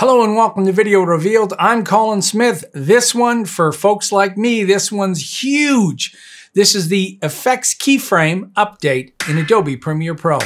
Hello and welcome to Video Revealed. I'm Colin Smith. This one, for folks like me, this one's huge. This is the effects keyframe update in Adobe Premiere Pro.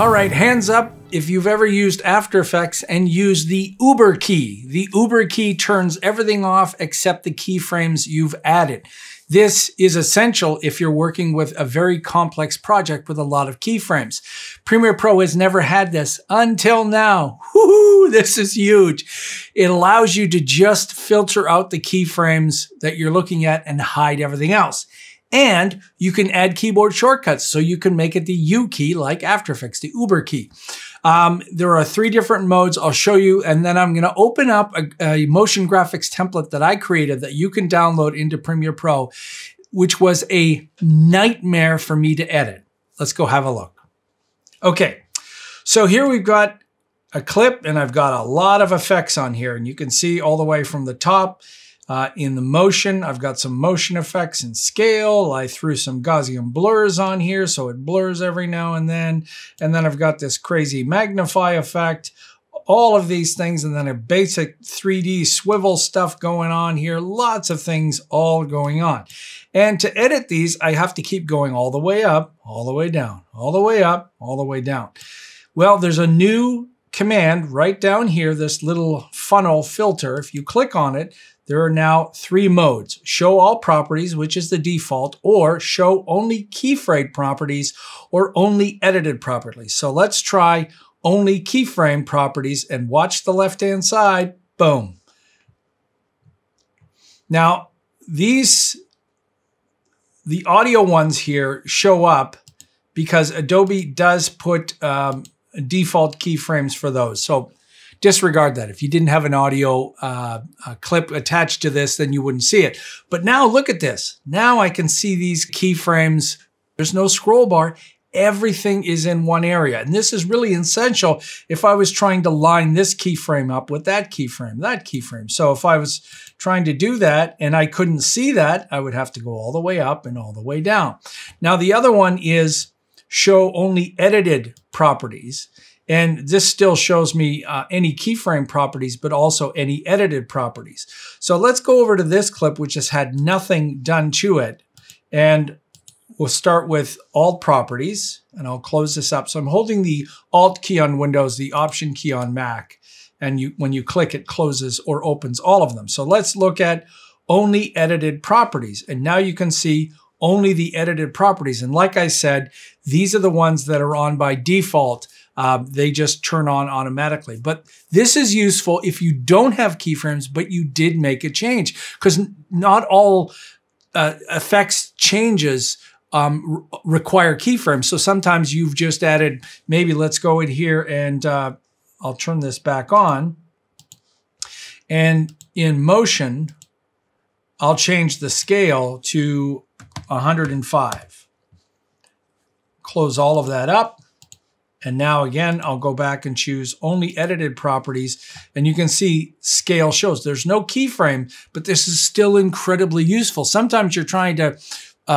All right, hands up if you've ever used After Effects and used the Uber key. The Uber key turns everything off except the keyframes you've added. This is essential if you're working with a very complex project with a lot of keyframes. Premiere Pro has never had this until now. Woohoo, this is huge. It allows you to just filter out the keyframes that you're looking at and hide everything else. And you can add keyboard shortcuts, so you can make it the U key like After Effects, the Uber key. There are three different modes I'll show you, and then I'm going to open up a motion graphics template that I created that you can download into Premiere Pro, which was a nightmare for me to edit. Let's go have a look. Okay, so here we've got a clip, and I've got a lot of effects on here, and you can see all the way from the top. In the motion, I've got some motion effects and scale. I threw some Gaussian blurs on here, so it blurs every now and then. And then I've got this crazy magnify effect, all of these things, and then a basic 3D swivel stuff going on here. Lots of things all going on. And to edit these, I have to keep going all the way up, all the way down, all the way up, all the way down. Well, there's a new command right down here, this little funnel filter. If you click on it, there are now three modes: show all properties, which is the default, or show only keyframe properties, or only edited properties. So let's try only keyframe properties and watch the left-hand side. Boom. Now, the audio ones here show up because Adobe does put default keyframes for those. So disregard that. If you didn't have an audio clip attached to this, then you wouldn't see it. But now look at this. Now I can see these keyframes. There's no scroll bar. Everything is in one area. And this is really essential if I was trying to line this keyframe up with that keyframe, that keyframe. So if I was trying to do that and I couldn't see that, I would have to go all the way up and all the way down. Now the other one is show only edited properties. And this still shows me any keyframe properties, but also any edited properties. So let's go over to this clip, which has had nothing done to it. And we'll start with Alt Properties, and I'll close this up. So I'm holding the Alt key on Windows, the Option key on Mac. And when you click, it closes or opens all of them. So let's look at only edited properties. And now you can see only the edited properties. And like I said, these are the ones that are on by default. They just turn on automatically. But this is useful if you don't have keyframes, but you did make a change, because not all effects changes require keyframes. So sometimes you've just added, maybe let's go in here and I'll turn this back on. And in motion, I'll change the scale to 105. Close all of that up. And now again, I'll go back and choose only edited properties. And you can see scale shows. There's no keyframe, but this is still incredibly useful. Sometimes you're trying to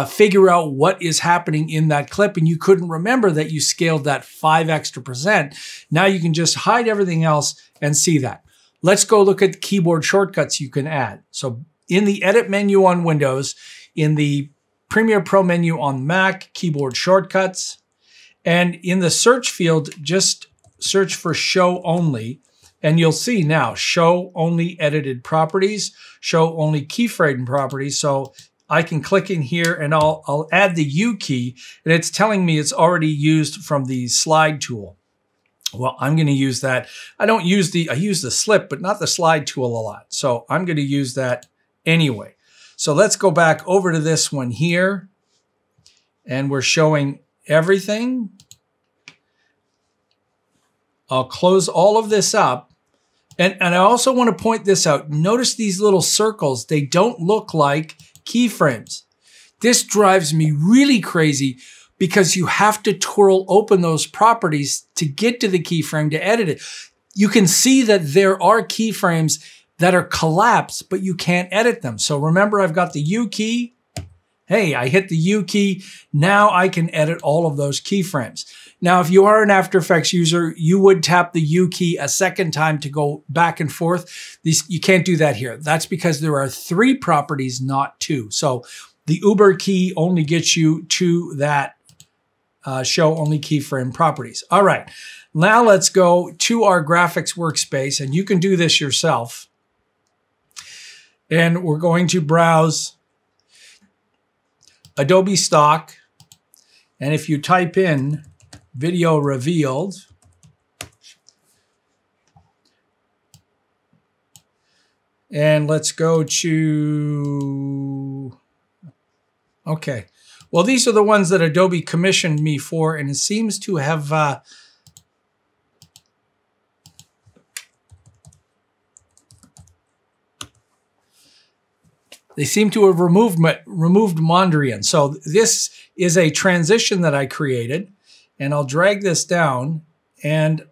figure out what is happening in that clip, and you couldn't remember that you scaled that 5 extra percent. Now you can just hide everything else and see that. Let's go look at keyboard shortcuts you can add. So in the edit menu on Windows, in the Premiere Pro menu on Mac, keyboard shortcuts. And in the search field, just search for show only, and you'll see now show only edited properties, show only keyframe properties. So I can click in here and I'll add the U key, and it's telling me it's already used from the slide tool. Well, I'm going to use that. I use the slip, but not the slide tool a lot. So I'm going to use that anyway. So let's go back over to this one here, and we're showing everything. I'll close all of this up. And I also want to point this out. Notice these little circles. They don't look like keyframes. This drives me really crazy, because you have to twirl open those properties to get to the keyframe to edit it. You can see that there are keyframes that are collapsed, but you can't edit them. So remember, I've got the U key. Hey, I hit the U key. Now I can edit all of those keyframes. Now, if you are an After Effects user, you would tap the U key a second time to go back and forth. You can't do that here. That's because there are three properties, not two. So the Uber key only gets you to that show only keyframe properties. All right, now let's go to our graphics workspace, and you can do this yourself. And we're going to browse Adobe Stock. And if you type in Video Revealed, and let's go to, okay. Well, these are the ones that Adobe commissioned me for, and it seems to have they seem to have removed Mondrian. So this is a transition that I created. And I'll drag this down, and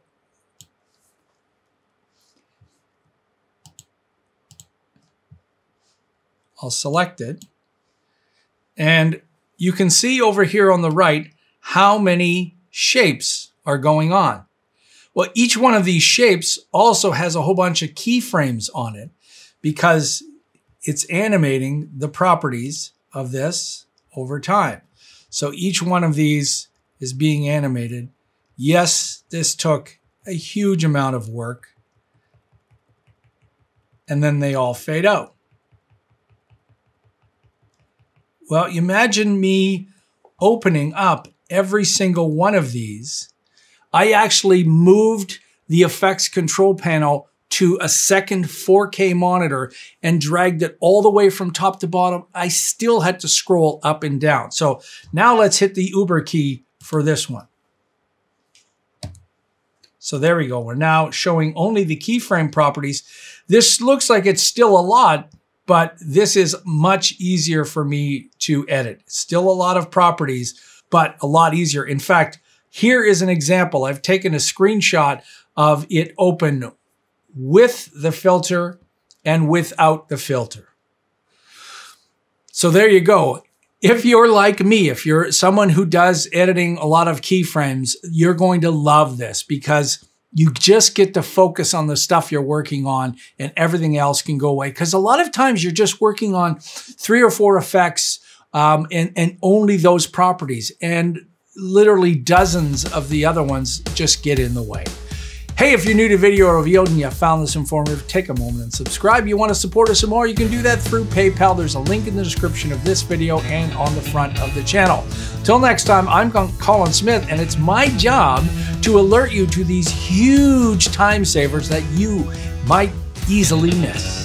I'll select it. And you can see over here on the right how many shapes are going on. Well, each one of these shapes also has a whole bunch of keyframes on it because it's animating the properties of this over time. So each one of these is being animated. Yes, this took a huge amount of work. And then they all fade out. Well, imagine me opening up every single one of these. I actually moved the effects control panel to a second 4K monitor and dragged it all the way from top to bottom. I still had to scroll up and down. So now let's hit the Uber key for this one. So there we go. We're now showing only the keyframe properties. This looks like it's still a lot, but this is much easier for me to edit. Still a lot of properties, but a lot easier. In fact, here is an example. I've taken a screenshot of it open with the filter and without the filter. So there you go. If you're like me, if you're someone who does editing a lot of keyframes, you're going to love this because you just get to focus on the stuff you're working on and everything else can go away. Because a lot of times you're just working on 3 or 4 effects and only those properties, and literally dozens of the other ones just get in the way. Hey, if you're new to Video Revealed and you found this informative, take a moment and subscribe. You want to support us some more, you can do that through PayPal. There's a link in the description of this video and on the front of the channel. Till next time, I'm Colin Smith, and it's my job to alert you to these huge time savers that you might easily miss.